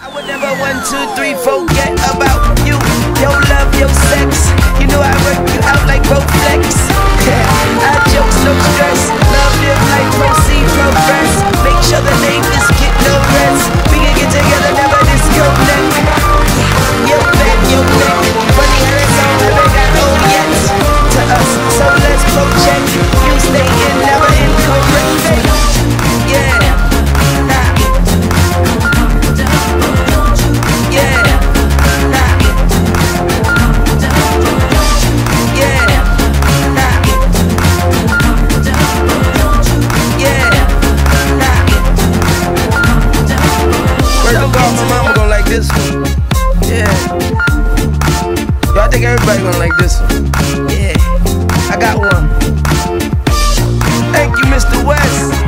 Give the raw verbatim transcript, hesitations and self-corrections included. I would never one, two, three, forget about you. Your love, your sex. You know I work you out like Bowflex. I joke, no stress. Love, live life, proceed, progress. Make sure the name is get no rest. We can get together, never disconnect. You bet, you bet. Funny how it's all I bet I owe yet to us, so let's project. You stay in, never incorrect. Yeah. Everybody gonna like this one. Yeah, I got one. Thank you, Mister West.